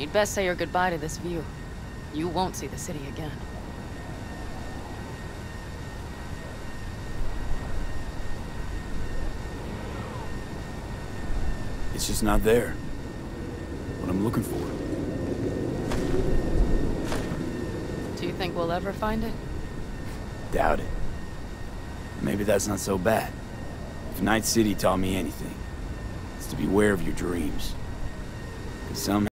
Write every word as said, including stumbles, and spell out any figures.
You'd best say your goodbye to this view. You won't see the city again. It's just not there. What I'm looking for. Do you think we'll ever find it? Doubt it. Maybe that's not so bad. If Night City taught me anything, it's to beware of your dreams. Because somehow